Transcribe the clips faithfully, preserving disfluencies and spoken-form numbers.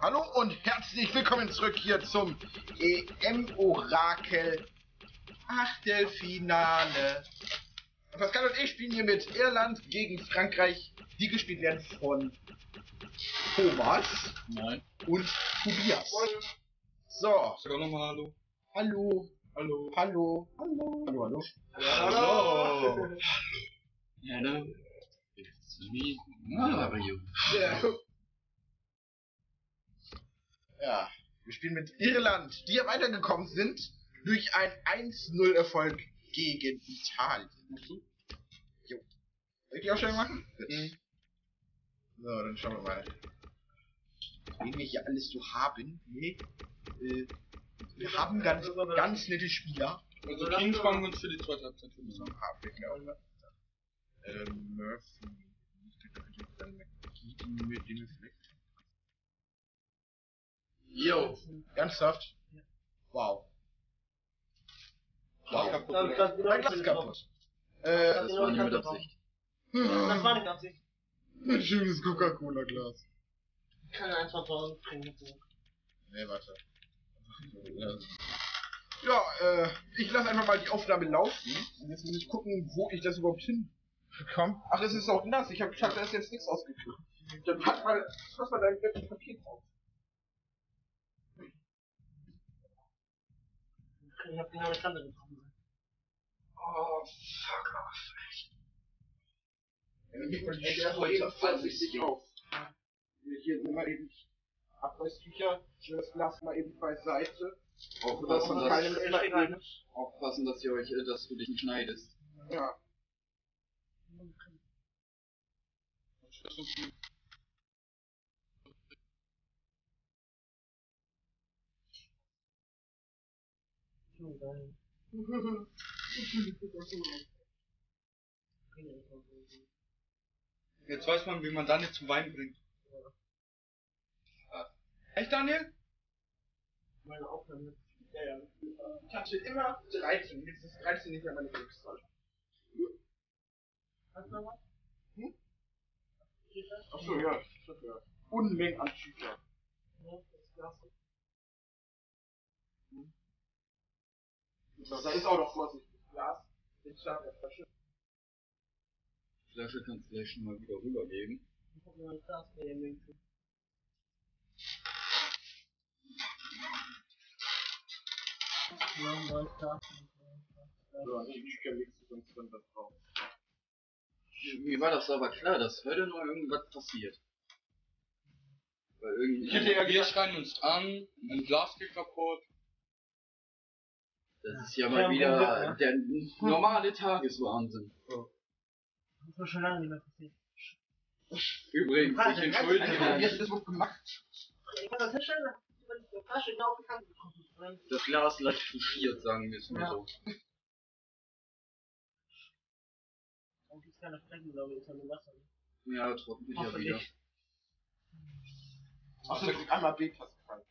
Hallo und herzlich willkommen zurück hier zum E M Orakel Achtelfinale. Pascal und ich spielen hier mit Irland gegen Frankreich, die gespielt werden von Thomas Nein. und Tobias. So. Sag auch nochmal Hallo. Hallo. Hallo. Hallo. Hallo. Hallo. Hallo. Hallo. Hallo. Hello. It's me, Mario. Yeah. Ja, wir spielen mit Irland, die ja weitergekommen sind durch einen eins null Erfolg gegen Italien. Jo. Soll ich die Ausstellung machen? Mhm. So, dann schauen wir mal. Wen wir hier alles so haben. Nee. Äh, wir haben ganz, ganz nette Spieler. Also King fangen uns für die zweite Halbzeit für uns am Hafen, glaube ich. Ähm, Murphy. Dann McGee mit dem vielleicht. Jo. Ernsthaft? Ja. Wow. Wow. Das, das, das, das mein Glas ist kaputt. Äh, das, das war nicht mit Absicht. Das war nicht mit Absicht. Ein schönes Coca-Cola-Glas. Ich kann einfach tausend trinken. Nee, warte. Ja, äh, ich lasse einfach mal die Aufnahme laufen. Und jetzt muss ich gucken, wo ich das überhaupt hin. Komm. Ach, es ist auch nass. Ich habe gesagt, da ist jetzt nichts ausgekühlt. Dann pack mal, pass mal dein ganzes Paket auf. Ich hab genau die Kante bekommen. Oh, fuck off, echt. Dann gibt man die Schulter, fass ich sich auf. Hier sind mal eben Abweißtücher, ich will das Glas mal eben beiseite. Aufpassen, dass, aufpassen, dass ihr euch, dass du dich nicht schneidest. Ja. Jetzt weiß man, wie man Daniel zum Wein bringt. Ja. Echt, Daniel? Meine Aufnahme. Ja, ja. Ich hatte immer dreizehn. Jetzt ist dreizehn nicht mehr meine Glückszahl. Kannst du noch was? Hm? Achso, ja. ja. Unmengen an Schücher. Ja, das ist klasse. Hm? So, da ist auch noch vorsichtig Glas, den Stab der Flasche. Flasche kannst du gleich schon mal wieder rübergeben. Ich hab nur ein Glas bei dem Winkel. Ja, ein neues Glas. So, die Bücher legst du sonst dann da drauf. Mir war das aber klar, dass heute noch irgendwas passiert. Weil irgendwie. Ich hätte ja gesagt, wir schreien uns an, ein Glas geht kaputt. Das ist ja mal wieder der normale Tageswahnsinn. Das war schon lange nicht mehr passiert. Übrigens, ich entschuldige mich. Das wurde gemacht. Das Glas leicht touchiert, sagen wir es mal so. Dann gibt es keine Flecken, glaube ich, ist ja nur Wasser. Ja, trocknet mich ja wieder. Ach, das ist einmal B-Pass gefallen.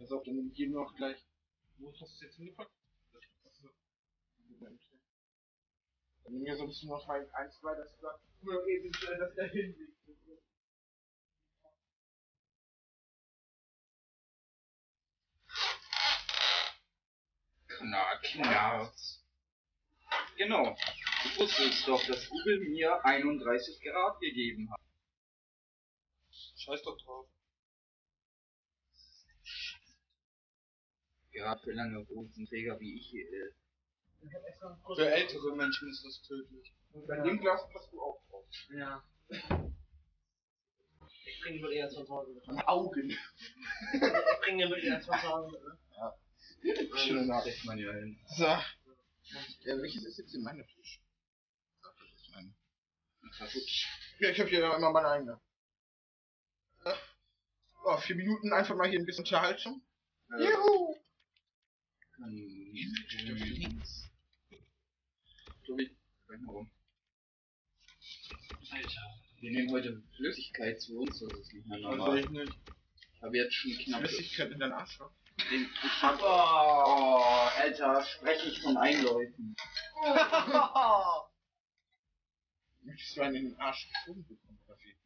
Pass auf, dann geben wir auch gleich. Wo hast du es jetzt hingepackt? Das ist so. Dann nehmen wir so ein bisschen noch mal ein, zwei, das da. Nur eben, dass da hinlegt. Knack, knack. Genau. Ich wusste es doch, dass Google mir einunddreißig Grad gegeben hat. Scheiß doch drauf. Gerade für lange Hosenträger wie ich hier. Äh. Für ältere Menschen ist das tödlich. Und bei ja. dem Glas passt du auch drauf. Ja. Ich bringe wohl eher zwei Sorgen mit. An Augen. Ich bringe wohl eher zwei Sorgen mit. Ja. Schöne Nachricht, man ja hin. So. Ja, welches ist jetzt in meiner Flasche? Ach, das ist meine. Ja, ich hab hier noch immer meine eigene. Oh, vier Minuten einfach mal hier ein bisschen Unterhaltung. Ja. Juhu! Links. Tobi, rein herum. Alter, wir nehmen heute Flüssigkeit zu uns, das ist nicht mehr normal. Ich nicht. Ich habe jetzt schon knapp Flüssigkeit in deinem Arsch. Oh, Alter, spreche ich von Einläufen. Möchtest du einen in den Arsch geschoben bekommen, oder wie?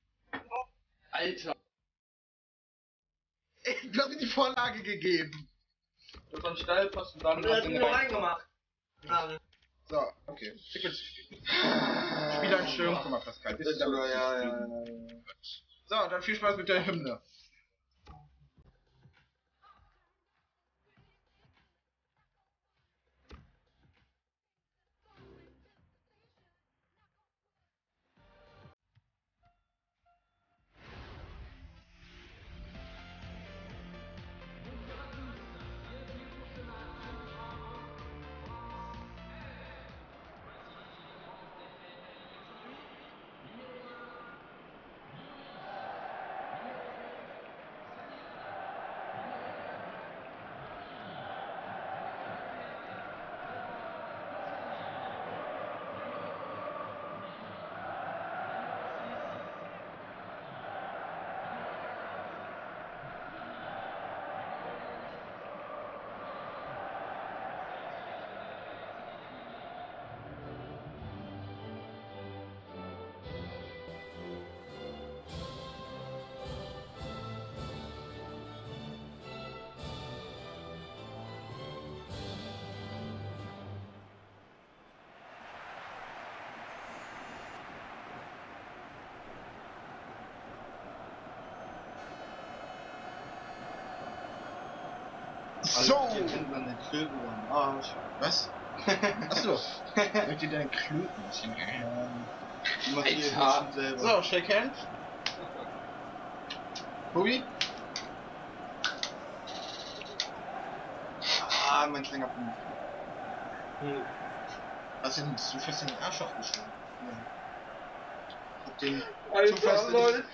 Alter! Ich glaube, die Vorlage gegeben. Du hast einen Steilpass und dann hast du ihn reingemacht. So, okay. Spieler in Schirm, guck mal, Pascal. Bist du da? Ja, ja, ja. So, dann viel Spaß mit der Hymne. So! Ah, was? Achso. Möchtet ihr deinen Klöten? Ähm. So, shake hands. Bubi? Ah, mein Klinger. Hm. Hast du den zu fest in den Arsch aufgeschoben? Ja. Hab den zu fest in den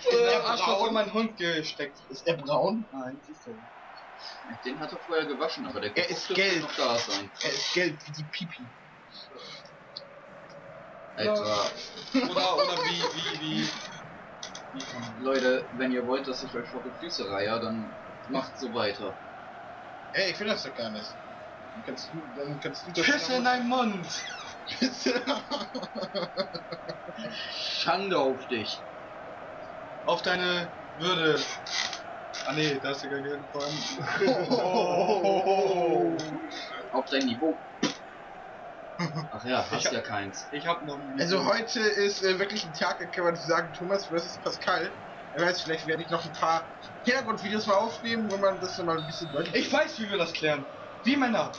Arsch auf meinen Hund gesteckt. Ist der braun? Nein, siehst du. Den hat er vorher gewaschen, aber der Geruch ist gelb. Noch da sein. Er ist gelb wie die Pipi. Etwa. Oder, oder wie, wie, wie. Leute, wenn ihr wollt, dass ich euch vor die Füße reihe, dann macht so weiter. Ey, ich will das doch gar nicht. Dann kannst du, dann kannst du das. Pisse in deinen Mund! Pisse! Schande auf dich! Auf deine Würde! Ah ne, da hast du gar nicht hingefahren. Oh, oh, oh, oh. Auf dein Niveau. Ach ja, hast hab, ja keins. Ich hab noch ein Also heute ist äh, wirklich ein Tag, kann man sagen, Thomas versus Pascal. Wer weiß, vielleicht werde ich noch ein paar Hintergrundvideos mal aufnehmen, wo man das mal ein bisschen deutlich. Ich weiß, wie wir das klären. Wie Männer.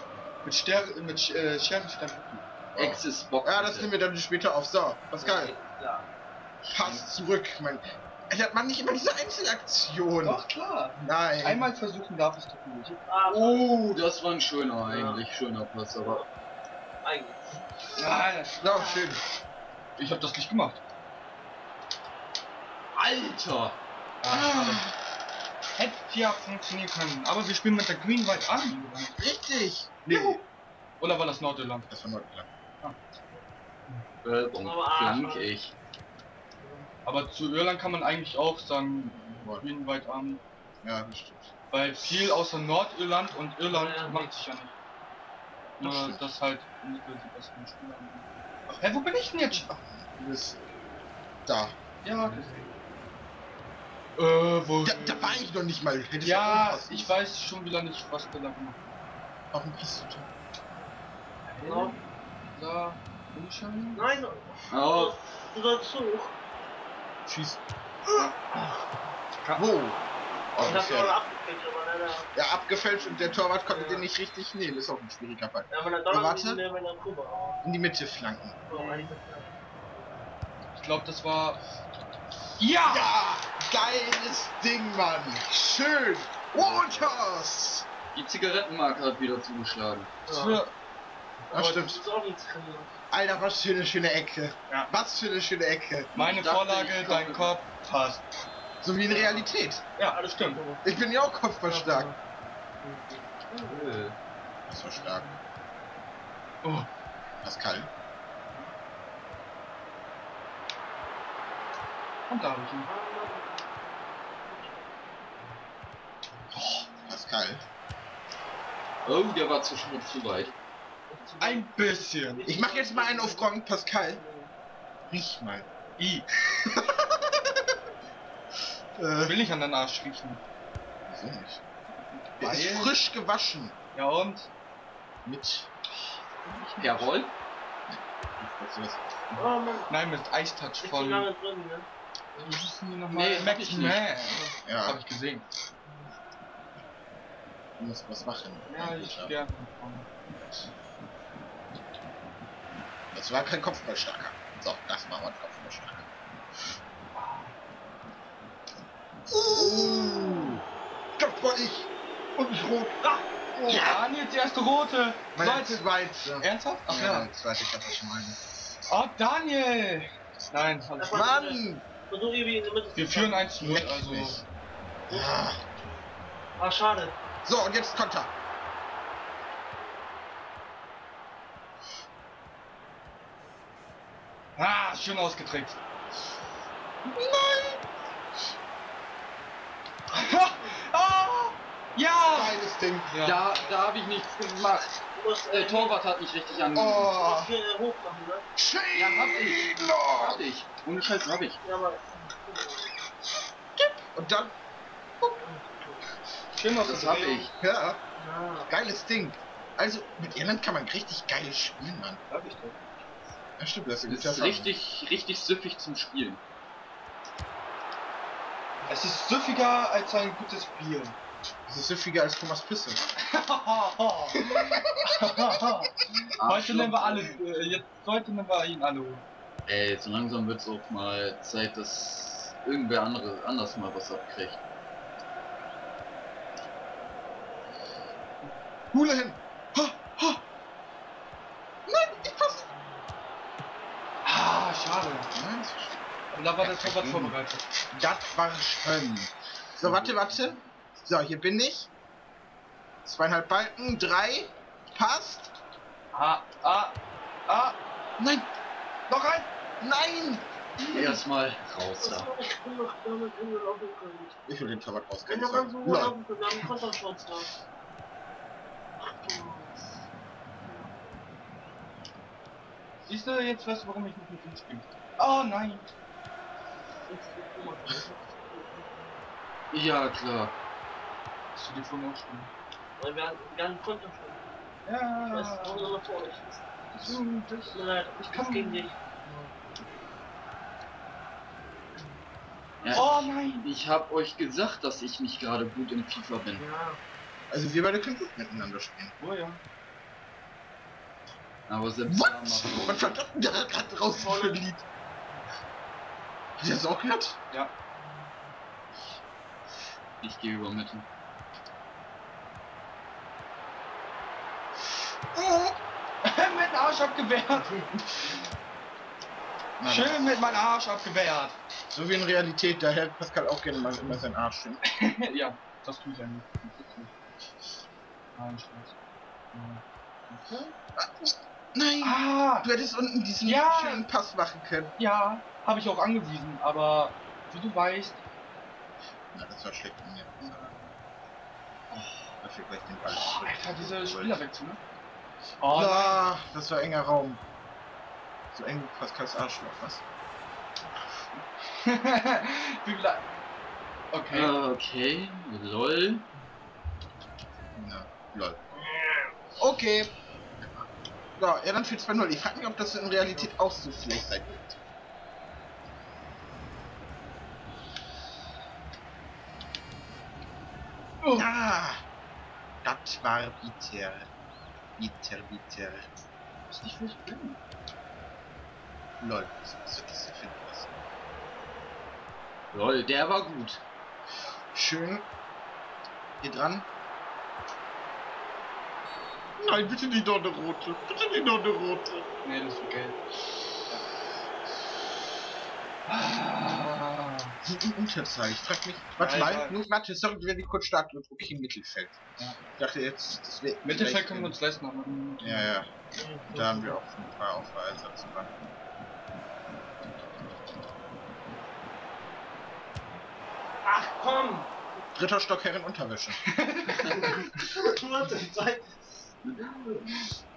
Mit Ster mit äh, Scherenstein. Oh. Exis Bock. Ja, das nehmen wir dann später auf. So, Pascal. Okay, pass zurück, mein. Hat man nicht immer diese Einzelaktion? Doch, klar. Nein. Einmal versuchen darf ich doch nicht. Oh, das war ein schöner, eigentlich ja. schöner Pass, aber... Eigentlich. Nein, das ist doch schön. Ich hab das nicht gemacht. Alter! Ah, hätte ja funktionieren können, aber wir spielen mit der Green White an. Richtig! Nee. Juhu. Oder war das Nordirland? Das war Nordirland. Ah. Äh, und flank ich. Aber zu Irland kann man eigentlich auch sagen, Green White Army. Ja, das stimmt. Weil viel außer Nordirland und Irland ja, macht sich ja nicht. Nur das, das halt nicht die besten Spieler haben. Ach, hey, wo bin ich denn jetzt? Ach, du bist da. Ja, das äh, wo da, da war ich noch nicht mal. Hättest ja, ich weiß schon wieder nicht, was der da gemacht hat. Auf dem Piston. Genau. Da. Bin ich schon? Nein. Oh. Dazu. Schieß. Wo? Oh, ich hab den Ball abgefälscht, aber leider. Ja, abgefälscht und der Torwart konnte ja. den nicht richtig nehmen. Ist auch ein schwieriger Ball. Ja, aber dann doch noch in, in, in die Mitte flanken. Oh, ich glaube, das war. Ja! Ja! Geiles Ding, Mann! Schön! Waters! Die Zigarettenmarke hat wieder zugeschlagen. Ja. Ja. Ach, stimmt. Alter, was für eine schöne Ecke. Ja. Was für eine schöne Ecke. Meine Vorlage, dein Kopf, passt. So wie in Realität. Ja, alles stimmt. Ich bin ja auch kopfballstark. Das war stark. Oh. Pascal. Und da habe ich ihn. Oh, Pascal. Oh, der war zu schnell zu weit. Ein bisschen. Ich mache jetzt mal einen auf Gong, Pascal. Riech mal. I. äh, will ich an deinen Arsch riechen. Wieso nicht? Der Weil... ist frisch gewaschen. Ja und? Mit. Jawohl. Oh, nein, mit Eistouch voll. Ne? Nee, merk ich nicht. Ja. Das hab ich gesehen. Du musst was machen. Ja, ich gerne. Das war kein Kopfballstarker. So, das war ein Kopfballstarker. Uh, das war ich. Und ich rot. Ah. Oh, ja, jetzt die erste rote. Meine zweite. Ernsthaft? Ach ja, ja. Zweite, ich hab das schon meine. Oh, Daniel! Nein, das Mann! Wir führen eins zu null, also... Ja. Ah, schade. So, und jetzt Konter. Ah, schön ausgetrickst. Nein! Oh, ja! Geiles Ding. Ja. Da, da habe ich nichts gemacht. Äh, Torwart hat nicht richtig angenommen. Oh. Du musst hoch machen, ne? Ja, hab ich. Hab ich. Ohne Scheiß hab ich. Ja, aber... Und dann... Schön, was das hab ich. Ja. ja. Geiles Ding. Also, mit Irland kann man richtig geiles spielen, Mann. Hab ich doch. Ja, stimmt, das ist, das ist richtig, richtig süffig zum Spielen. Es ist süffiger als ein gutes Bier. Das ist süffiger als Thomas Pisse. Heute nehmen wir alle, äh, jetzt heute nehmen wir ihn alle holen. Ey, so langsam wird's auch mal Zeit, dass irgendwer andere, anders mal was abkriegt. Hula hin! Ha, ha. Nein, ich passe! Ah, schade. Nein, das ist schade. Und da war das Torwart vorbereitet. Das war schön. So, warte, warte. So, hier bin ich. Zweieinhalb Balken, drei. Passt. Ah, ah, ah. Nein. Noch ein. Nein. Erstmal raus da. Ich will den Tabak rausgehen. Wir haben so laufen können, wir haben Konterschutz da. Siehst du, jetzt weißt du, warum ich nicht mit ihm spiele. Oh nein. Ja, klar. Hast du die vorne aufspielen? Weil wir haben Konter schon. Ja. Ich weiß, warum nochmal vor euch ist. Ich bin leid, ich kann gegen dich. Ja, oh nein! Ich, ich hab euch gesagt, dass ich nicht gerade gut in FIFA bin. Ja. Also wir beide können gut miteinander spielen. Oh ja. Aber selbst da macht. Was hat der gerade raus für ein Lied? Habt ihr das auch gehört? Ja. Ich, ich gehe über Mitte. Mit Arsch abgewehrt. Schön mit meinem Arsch abgewehrt. So wie in Realität, da hält Pascal auch gerne mal immer seinen Arsch hin. Ja, das tut er nicht. Nein, Scheiß. Okay. Nein! Ah, du hättest unten diesen ja. schönen Pass machen können. Ja, habe ich auch angewiesen, aber wie du weißt. Na, das war schlecht in mir. Oh, da fehlt gleich den Ball. Oh, Alter, dieser Spieler wechseln, ne? Oh, ah, das war enger Raum. So eng wie Pascals Arschloch, was? Okay. Okay, lol. Na, lol. Okay. So, ja, dann für zwei null. Ich frag mich, ob das in Realität auch so schlecht sein wird. Oh. Ah, das war bitter. Bitter, bitter. Was ich nicht bin. Lol, was ist das für ein Pass? Lol, der war gut. Schön. Hier dran. Nein, bitte nicht noch eine rote. Bitte nicht noch eine rote. Nee, das ist okay. Ah. Die Unterzahl. Ich frag mich. Warte mal, nur warte, sorry, wir werden kurz starten und okay, Mittelfeld. Ja. Ich dachte jetzt, das wäre. Mittelfeld können wir uns leisten, aber. Ja, ja. Und da haben wir auch ein paar Aufreiser zu machen. Ach komm! Dritter Stock Herrenunterwäsche. Warte,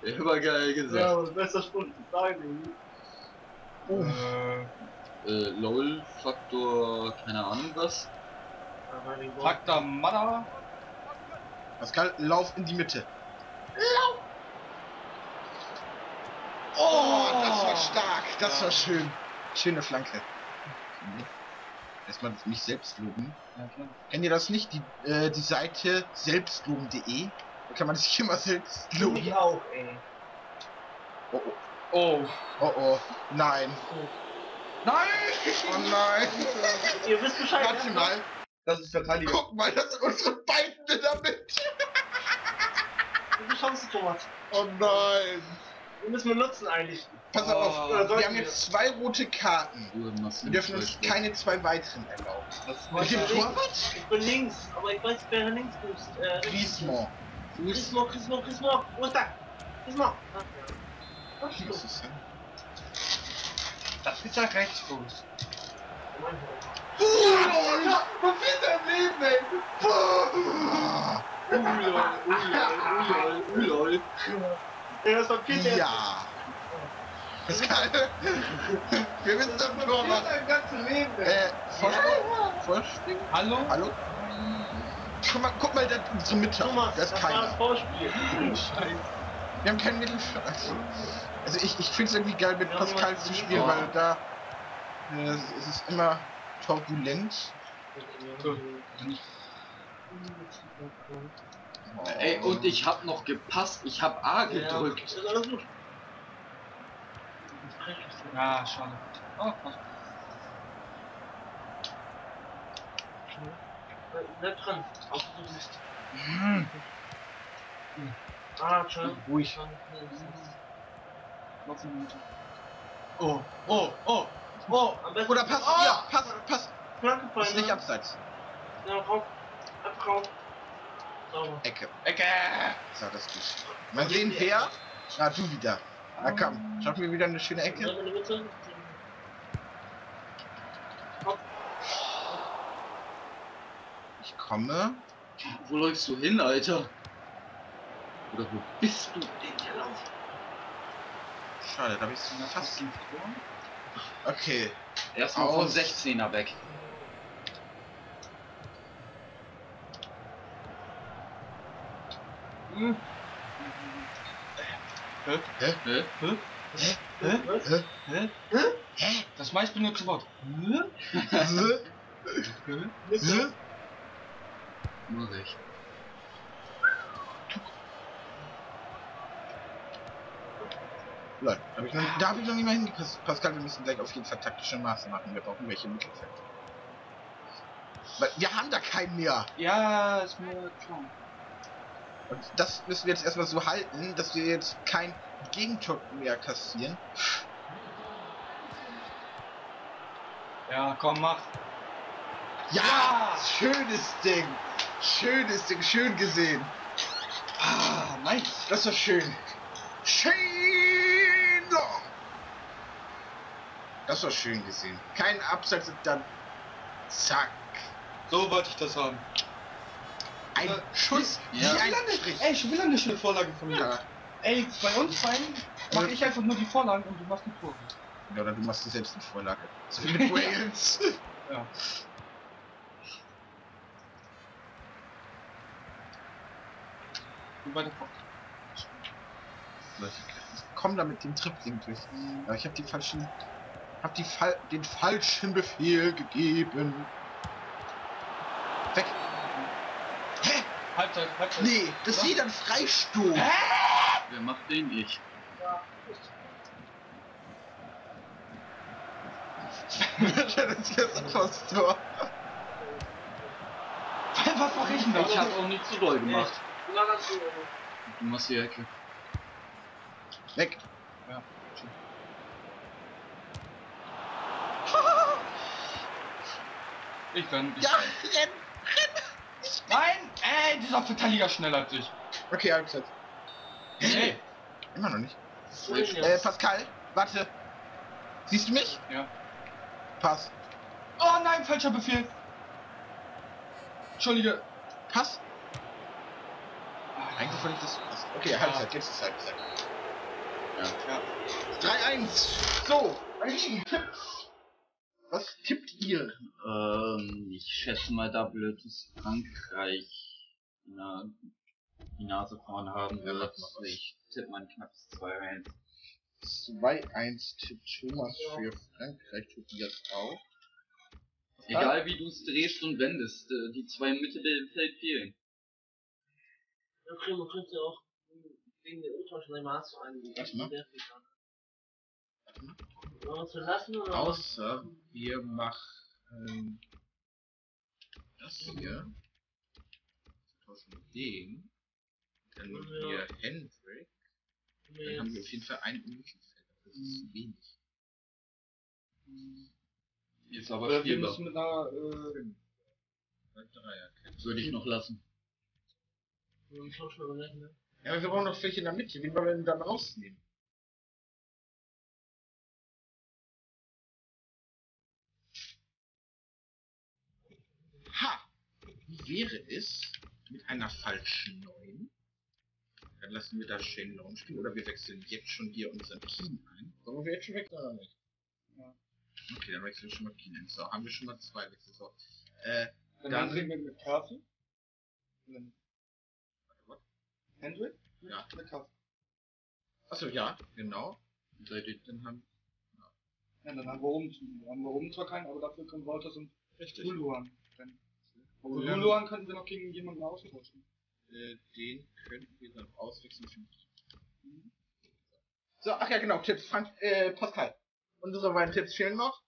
Immer geil gesagt. Ja, aber besser Spruch zu sagen, äh, äh, LOL, Faktor, keine Ahnung was. Faktor Mada. Pascal, lauf in die Mitte. Lauf! Oh, oh, das war stark, das ja. war schön. Schöne Flanke. Mhm. Erstmal mich selbst loben. Ja, klar. Kennt ihr das nicht? Die, äh, die Seite selbstloben punkt de. Da kann man sich immer selbst loben. Ich auch, ey. Oh oh. Oh. Oh oh. Nein. Oh. Nein! Oh nein! Ihr wisst Bescheid. Warte mal. Das ist Verteidigung. Guck mal, das sind unsere beiden in der Mitte. Gute Chance, Thomas. Oh nein. Wir müssen wir nutzen eigentlich. Pass auf, oh, wir haben jetzt zwei rote Karten. Wir dürfen uns keine zwei weiteren erlauben. Das ist Torwart? Ich bin links, aber ich weiß, wer links ist. Äh, Griezmann. Griezmann, Griezmann, Griezmann. Wo ist der? Griezmann. Was ist das denn? Das ist ja Rechtsfuß. Oh, was ist denn Leben, ey? Ulol, ulol, ulol, ulol. Ja, das war Peter. Ja. Das ist geil. Wir müssen das nur machen. Äh, Vorsprung. Hallo? Hallo? Guck mal, guck mal, das ist unsere Mitte. Thomas, das ist keiner. Wir haben keinen Mittelfeld. Also ich, ich finde es irgendwie geil, mit Pascal zu spielen, weil da äh, es ist immer turbulent. Oh. Ey, und ich hab noch gepasst, ich hab A gedrückt. Ja, alles gut. Ah, schade. Oh, bleib dran. Auch du bist. Hm. Hm. Ah, schön. Ruhig. Oh, oh, oh, oh. Oder pass, oh. ja, pass, pass. Ist nicht abseits. Ja, rauf. Abkauf. Ecke. Ecke! So, das geht. Mal sehen, wer? Na, du wieder. Na komm, schaffen wir wieder eine schöne Ecke. Ich komme. Wo läufst du hin, Alter? Oder wo bist du denn gelaufen? Schade, da habe ich es fast verloren. Okay. Erstmal vom sechzehner weg. Hä? Hä? Hä? Hä? Hä? Hä? Hä? Hä? Das meist benutzte Wort. Hä? Hä? Hä? Nur recht. Leute, da habe ich noch nicht mal hingepasst. Pascal, wir müssen gleich auf jeden Fall taktische Maße machen. Wir brauchen welche im Mittelfeld. Wir haben da keinen mehr. Ja, ist mir klar. Und das müssen wir jetzt erstmal so halten, dass wir jetzt kein Gegentor mehr kassieren. Ja, komm, mach. Ja! Ja! Schönes Ding! Schönes Ding, schön gesehen! Ah, nice! Das war schön! Schön! Das war schön gesehen. Kein Abseits und dann... Zack! So wollte ich das haben. Ein äh, Schuss, ja. Wie ein Strich. Ey, schon wieder eine schöne Vorlage von mir. Ja. Ey, bei uns beiden mache ich einfach nur die Vorlagen und du machst die Tore. Ja, oder du machst dir selbst eine Vorlage. So wie mit Wales. Ja. Und bei der Vorlage. Komm da mit dem Tripling durch. Ja, ich habe die falschen, hab die Fal den falschen Befehl gegeben. Weg. Halbzeit, Halbzeit. Nee, das ist wieder ein Freistoß. Ah! Wer macht den nicht? Ja. Das ist jetzt fast so. Was mach ich denn da? Ich hab's auch nicht zu doll gemacht. Nee. Du machst die Ecke. Weg. Ja. Ich kann. Ich ja, renn, renn. Nein! Ey, dieser Verteidiger schneller als ich. Okay, Halbzeit. Hey. Immer noch nicht. Äh, Pascal, warte. Siehst du mich? Ja. Pass. Oh nein, falscher Befehl. Entschuldige. Pass. Ah, Eigentlich fand ich das. Okay, ja. Halbzeit, jetzt ist Halbzeit. Ja. Ja. drei eins! So! Richtigen Tipps! Was tippt ihr? Ähm, ich schätze mal, da blöd ist Frankreich. Na, die Nase vorne haben wir ja, ich tippe mal ein knappes zwei eins. zwei eins tippt Thomas für Frankreich, Tobias auch. Egal wie du es drehst und wendest, die zwei Mitte im Feld fehlen. Okay, man könnte ja auch wegen der Umtausch in Maß zu eingehen. Das macht sehr viel an. Wollen wir uns verlassen oder? Außer wir machen das hier. Tauschen wir den. Dann nehmen wir Hendrik. Dann haben wir auf jeden Fall einen Umtauschfeld. Das ist wenig. Ist aber oder wir müssen mit einer äh, Dreierkette. Würde ich noch lassen. Ja, aber wir brauchen noch Fläche in der Mitte. Wen wollen wir denn dann rausnehmen? Ha! Wie wäre es mit einer falschen neun? Dann lassen wir da Shane Long spielen. Oder wir wechseln jetzt schon hier unseren Keen ein. Sollen wir jetzt schon wechseln oder nicht? Ja. Okay, dann wechseln wir schon mal Keen ein. So, haben wir schon mal zwei Wechsel. So. Äh, dann, dann drehen wir mit Kaffee. Hendrik? Ja. ja. Achso, ja, genau. Dann haben, ja. Ja, dann haben wir oben, haben wir oben zwar keinen, aber dafür können Wolters und Huluan. Aber ja. Huluan könnten wir noch gegen jemanden austauschen. Äh, den könnten wir dann auswechseln. Mhm. So, ach ja, genau, Tipps. Frank, äh, Pascal. Unsere beiden Tipps fehlen noch.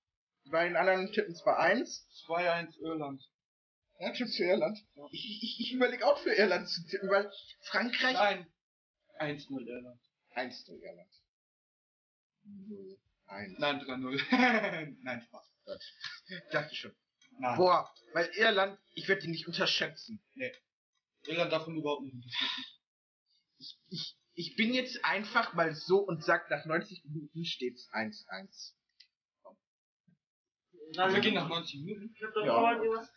Die beiden anderen tippen zwar eins. zwei eins Irland. Ja, stimmt, für Irland. Ja. Ich, ich, ich überlege auch für Irland zu tippen, weil Frankreich... Nein. eins null Irland. eins null Irland. null eins. Nein, drei null. Nein, Spaß. Dachte ich schon. Nein. Boah, weil Irland, ich werde die nicht unterschätzen. Nee. Irland davon überhaupt nicht unterschätzen. Ich, ich, ich bin jetzt einfach mal so und sag, nach neunzig Minuten steht's eins eins. Nein, wir gehen nach neunzig Minuten. Ich hab doch vorhin irgendwas...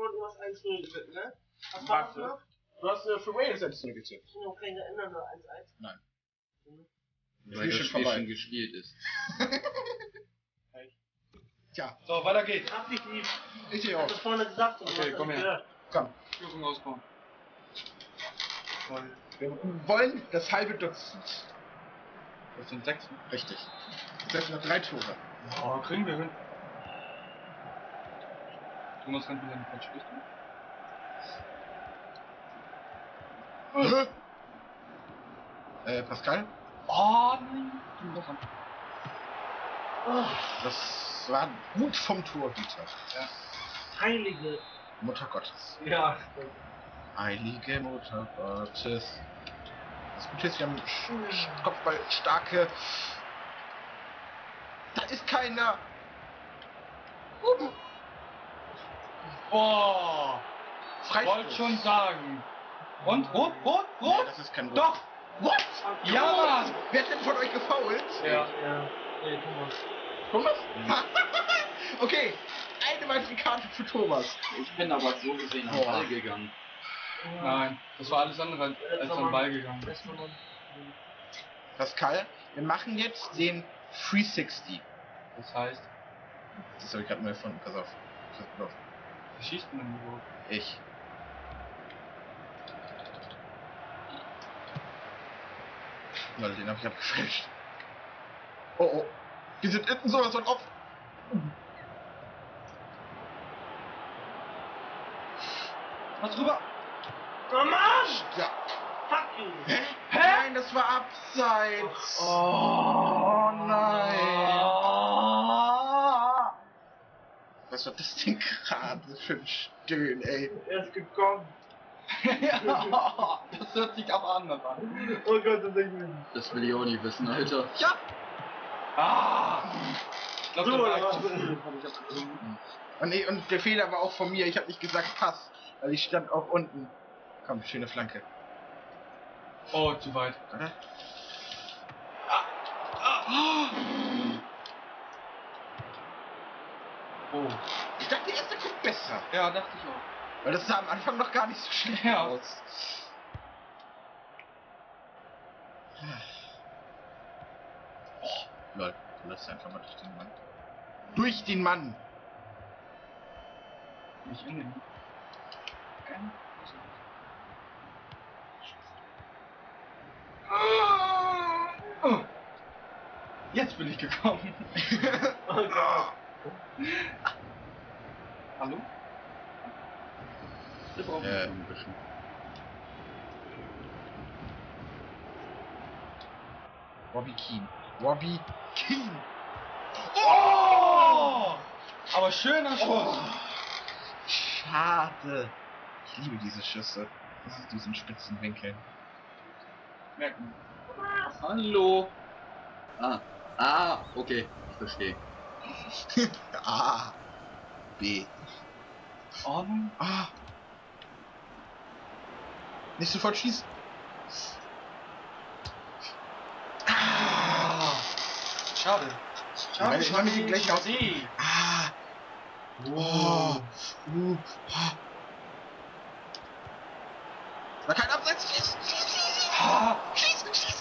Du hast eins null getippt, ne? Was hast du noch? Du hast äh, für Wales eins null getippt. Okay, da ändern wir eins eins. Nein. Mhm. Weil das Spiel schon gespielt ist. Tja. So, weiter geht's. Absichtlich. Ich hier auch. Ich hab das vorne gesagt. Okay, komm her. Gehört. Komm. Ich muss ihn ausbauen. Voll. Wir wollen das halbe Dutzend. Das sind sechs. Richtig. Das heißt noch drei Tore. Oh, kriegen wir hin. Thomas rennt wieder in die falsche Richtung. Äh, Pascal? Oh, nein. Das war gut vom Torhüter. Ja. Heilige Mutter Gottes. Ja. Heilige Mutter Gottes. Das Gute ist, wir haben Kopfball starke. Da ist keiner. Uh. Boah! Wollte schon sagen. Und? Rot, rot, rot? Ja, das ist kein Rot. Doch! What? Okay. Ja, Mann! Wer hat denn von euch gefoult? Ja, ja. Nee, Thomas. Thomas? Mhm. Okay. Eine weitere Karte für Thomas. Ich bin aber so gesehen am Ball gegangen. Oh. Nein, das war alles andere als am Ball gegangen. Pascal, wir machen jetzt den drei sechzig. Das heißt? Das habe ich gerade neu erfunden. Pass auf. Pass auf. Wer schießt denn überhaupt? Ich. Weil den hab ich abgefälscht. Oh oh. Die sind hinten sowas von offen. Was drüber? Komm an! Ja. Fuck you. Hä? Hä? Nein, das war abseits. Oh, oh nein. Was war das denn gerade für ein Stöhnen, ey? Er ist gekommen. Ja, das hört sich aber anders an. Oh Gott, das ist nicht. Das will ich auch nicht wissen, Alter. Ja! Ah! Ich glaube, so, das war echt zu viel. Und, nee, und der Fehler war auch von mir. Ich habe nicht gesagt Pass, weil ich stand auch unten. Komm, schöne Flanke. Oh, zu weit. Oder? Ah! Ah! Oh. Ich dachte, die erste guckt besser. Ja, dachte ich auch. Weil das sah am Anfang noch gar nicht so schlecht aus. Oh, lol, du lässt einfach mal durch den Mann. Durch den Mann! Nicht in den. Kein. Jetzt bin ich gekommen. Hallo? Wir brauchen äh. ein bisschen. Robbie Keane. Robbie Keane. Oh! Aber schöner Schuss. Oh. Schade. Ich liebe diese Schüsse. Das ist diesen spitzen Winkel. Merken. Hallo. Ah. Ah, okay, ich verstehe. A. B. Ordnung? Ah. Nicht sofort schießen. Ah. Schade. Schade. Ich meine, ich die gleich aus. Ah. Wow. Uh. Ah. Da kein Abseits. Schießen, schießen, ah. Schießen, schießen.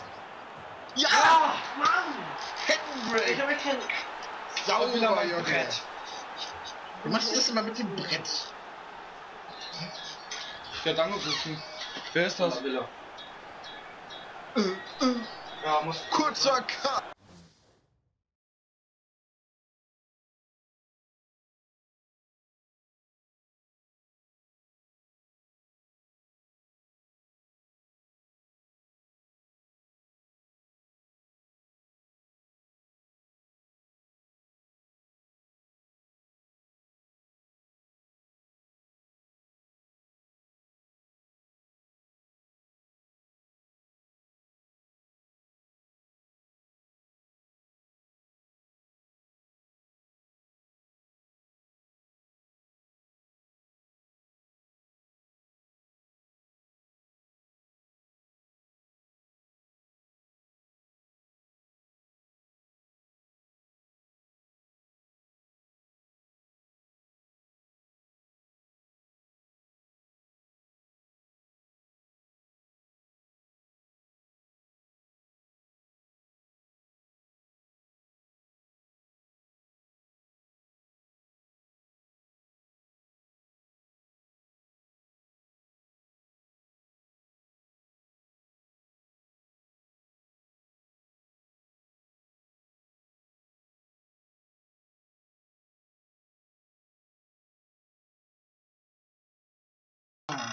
Ja! Ah, Mann! Kettenbrett! Ich habe keinen. Sauber, Junge! Brett. Du machst das immer mit dem Brett. Ich werde angegriffen. Wer ist das? Äh, äh. Ja, muss. Kurzer K.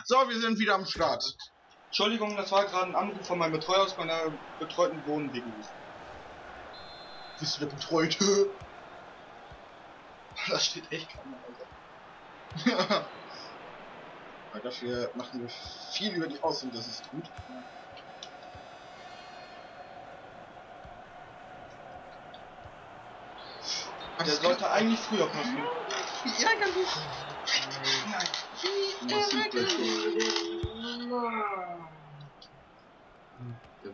So, wir sind wieder am Start. Entschuldigung, das war gerade ein Anruf von meinem Betreuer aus meiner betreuten Wohnwegen. Bist du der Betreute? Da steht echt keiner, Alter. Weil dafür machen wir viel über dich aus und das ist gut. Der sollte eigentlich früher kommen. Wie ärgerlich. Nein. Der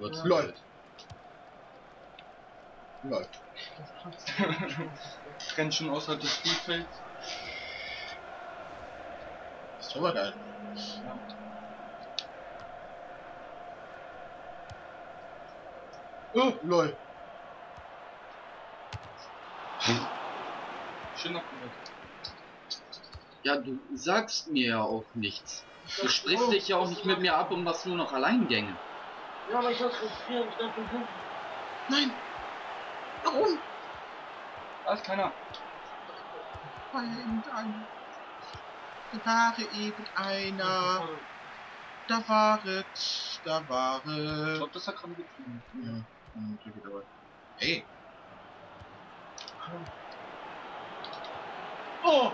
wird ja. Lol. Lol. Rennt schon außerhalb des Spielfelds. Das ist aber geil. Ja. Oh, lol. Schön abgewehrt. Ja, du sagst mir ja auch nichts. Du sprichst oh, dich ja auch nicht mit mir ab, um das nur noch Alleingänge. Ja, aber ich hab's riskiert, ich dachte, fünf. Nein! Warum? Da ist keiner. War eben einer. Da war eben einer. Da war es. Da war es. Ich glaub, das hat gerade getrieben. Ja, und der geht aber. Hey! Oh!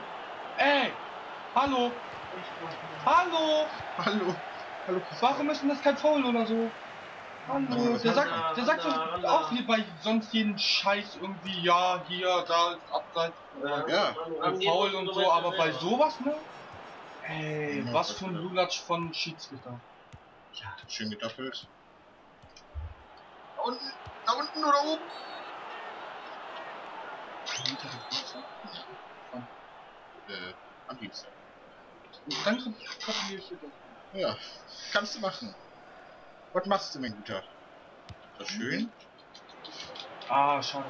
Ey! Hallo! Hallo! Hallo! Hallo! Warum ist denn das kein Foul oder so? Hallo! Der sagt, der sagt doch auch wie bei sonst jeden Scheiß irgendwie, ja, hier, da, abseits, äh, ja. Foul und so, aber bei sowas, ne? Ey, was für ein Lulatsch von Schiedsrichter. Ja, schön getappelt. Da unten, da unten oder oben? Äh, am Dienstag. Danke, ja, kannst du machen. Was machst du, mein Guter? Das ist schön. Ah, schade.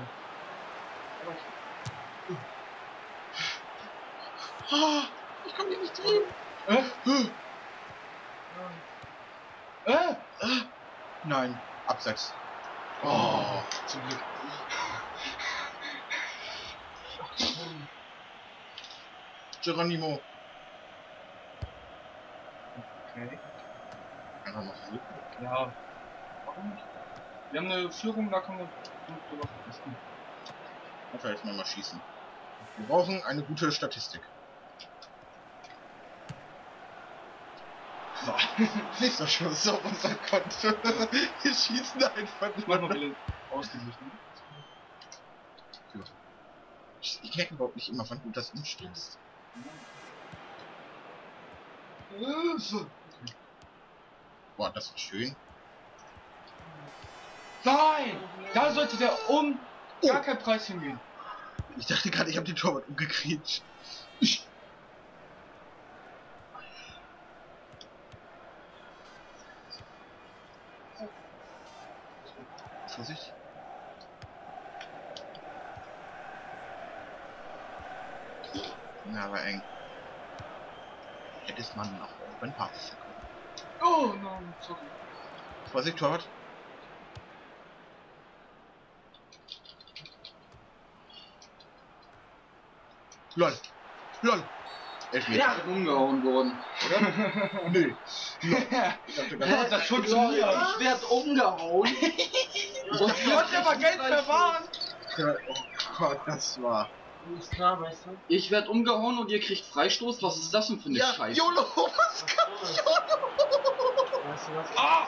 Ah, ich komme hier nicht drehen. Äh? Äh? Äh? Nein, abseits. Oh, zum Glück. Geronimo. Okay. Kann er noch fliegen? Ja. Warum nicht? Wir haben eine Führung, da kann man sowas testen. Kann vielleicht mal mal schießen. Wir brauchen eine gute Statistik. So. Nächster Schuss auf unser Konto. Wir schießen einfach nicht. Mach noch alles ausgeglichen. Ich merke überhaupt nicht immer, wann du das umstehst. Boah, das war schön. Nein! Da sollte der um gar keinen Preis hingehen. Ich dachte gerade, ich habe den Torwart umgekriegt. Ich... Vorsicht. Na, war eng. Hättest man noch Open Pass können. Oh nein, sorry. Vorsicht, Torwart. Lol. Lol. Elfmeter. Ja, umgehauen worden. Oder? Nö. Ich dachte, das hat schon so. Ich werde umgehauen. Ich wollte aber Geld verwahren. Oh Gott, das war. Ist klar, weißt du? Ich werde umgehauen und ihr kriegt Freistoß. Was ist das denn für eine ja, Scheiße? YOLO, was kommt? YOLO! Weißt du was? Ah!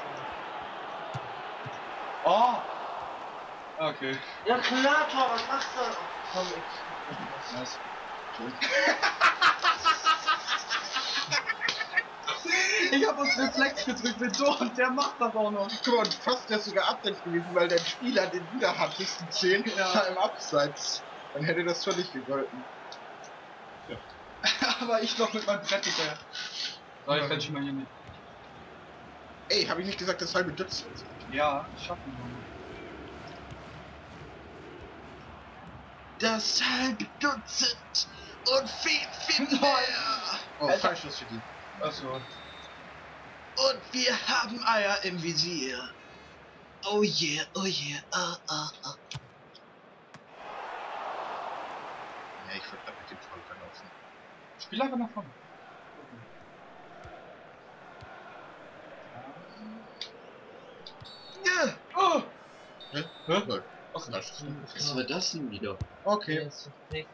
Oh! Okay. Ja klar, Tor, was machst du? Komm, ich. Nice. Ich hab uns Reflex gedrückt mit Tor und der macht das auch noch. Guck mal, fast wär's sogar abseits gewesen, weil dein Spieler, den du da hattest, die zehn, ja. war im Abseits. Dann hätte das völlig gegolten. Ja. Aber ich noch mit meinem Brett hinterher. So, jetzt fällt ich mal hier mit. Ey, hab ich nicht gesagt, das halbe Dutz ist? Ja, schaffen wir. Das halbe Dutzend und viel, viel mehr. Oh, Freischuss für die. Achso. Und wir haben Eier im Visier. Oh yeah, oh yeah, ah, ah, ah. Ich würde da mit dem Tor verlaufen. Spiel einfach nach vorne. Ja! Oh! Hä? Hä? Hä? Ach, das was war das denn wieder? Okay. okay.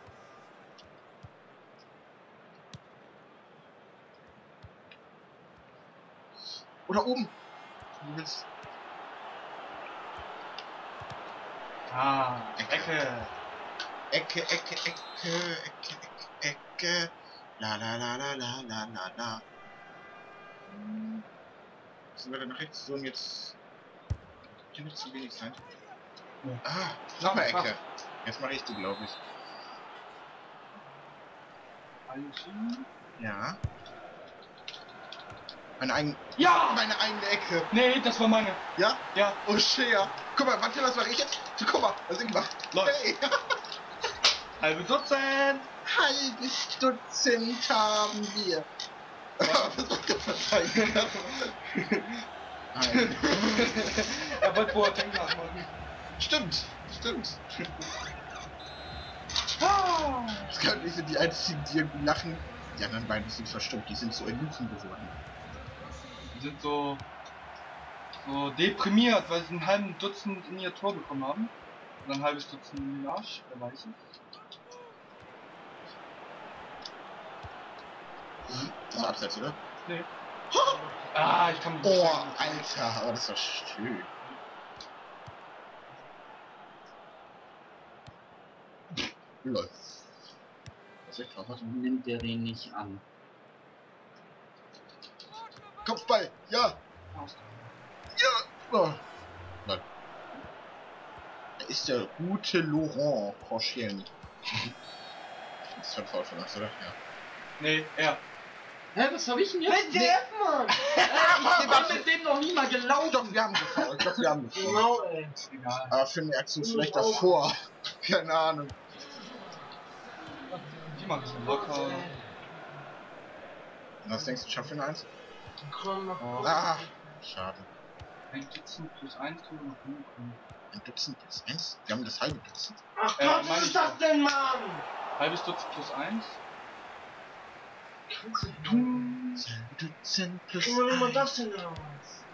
Oder oben! Du willst... Ah, Ecke! Ecke, Ecke, Ecke, Ecke, Ecke, Ecke, la la la la la la la la. Sind wir dann nach rechts, sollen jetzt... Die wird zu wenig sein. Ja. Ah, nochmal Ecke. Jetzt mache ich die, glaube ich. Ja. Meine eigene... Ja! Meine eigene Ecke. Nee, das war meine. Ja? Ja. Oh, Shea. Guck mal, warte, was mache ich jetzt? Guck mal, was ich gemacht. Läuft. Hey. Halbe Dutzend! Halbes Dutzend haben wir! Was macht der Verteidiger? Nein. Er wollte Boateng nachmachen. Stimmt, stimmt. Das kann nicht so die einzigen, die irgendwie lachen. Die anderen beiden sind verstummt, die sind so erlüfen geworden. Die sind so, so deprimiert, weil sie einen halben Dutzend in ihr Tor bekommen haben. Und ein halbes Dutzend in den Arsch, der Leichen. Das war abseits, oder? Nee. Ah, ich kann... Oh, Alter, aber das war schön. Lol. Was ist das? Nimmt der den nicht an? Kopfball! Ja! Ja! Oh. Nein. Da ist der gute Laurent Corchien. Das ist schon falsch, oder? Ja. Nee, er. Hä, was hab ich denn jetzt? W D F, nee. Mann! Ich hab mit dem noch nie mal gelaufen. Doch, wir haben gefault. Doch, wir haben gefault. Genau, ey. Egal. Aber für eine Aktion ist vielleicht davor. Keine Ahnung. Die machen es locker. Was denkst du, schaffen wir eins? Komm, mach mal. Ah, schade. Ein Dutzend plus eins können wir noch hinkommen. Ein Dutzend plus eins? Wir haben das halbe Dutzend. Ach Gott, was ist das denn, Mann? Halbes Dutzend plus eins? Dutzend plus eins.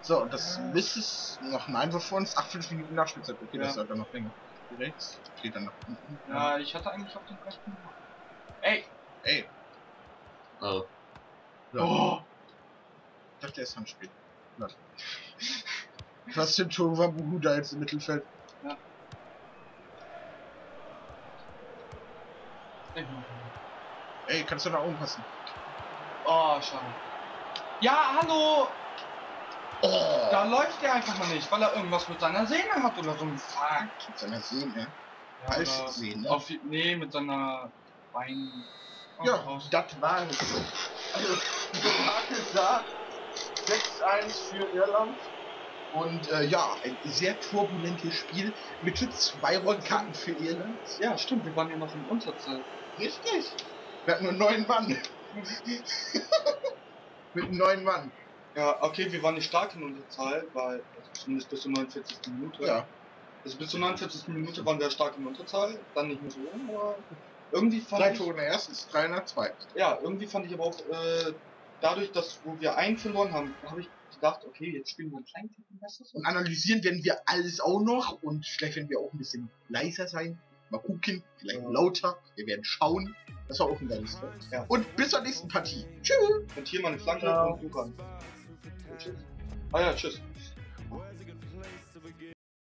So, das müsste es noch ein Einwurf vor uns. achtundfünfzig Minuten Nachspielzeit. Okay, das sollte noch länger. Direkt. Okay, dann nach unten. Ja, ich hatte eigentlich auf den rechten. Ey! Ey! Oh. Oh! Ich dachte, er ist Handspiel. Was für ein Tor war Buhuda jetzt im Mittelfeld? Ja. Ey, kannst du nach oben passen? Oh, schade. Ja, hallo! Oh. Da läuft der einfach mal nicht, weil er irgendwas mit seiner Sehne hat oder so ein Fuck. Mit seiner Sehne? Ja, Halssehne? Auf, nee, mit seiner Bein... Oh, ja, raus. Das war es. Also, so hat gesagt, sechs eins für Irland. Und äh, ja, ein sehr turbulentes Spiel mit zwei Rollkarten für Irland. Ja, stimmt, wir waren ja noch im Unterzahl. Richtig. Wir hatten nur neun Mann. Mit neun Mann. Ja, okay, wir waren nicht stark in Unterzahl, weil also zumindest bis zur neunundvierzigsten Minute. Ja. Also bis zur neunundvierzigsten Minute waren wir stark in Unterzahl, dann nicht mehr so rum, aber irgendwie fand drei ich... Tore in der ersten, drei in der zweiten. Ja, irgendwie fand ich aber auch, äh, dadurch, dass wo wir einen verloren haben, habe ich gedacht, okay, jetzt spielen wir einen kleinen Ticken besser. Und analysieren werden wir alles auch noch und vielleicht werden wir auch ein bisschen leiser sein. Mal gucken, vielleicht ja. lauter. Wir werden schauen. Das war auch ein geiles Spiel. Ja. Und bis zur nächsten Partie. Tschüss. Und hier meine Flanke und Lukan. Tschüss. Ah ja, tschüss.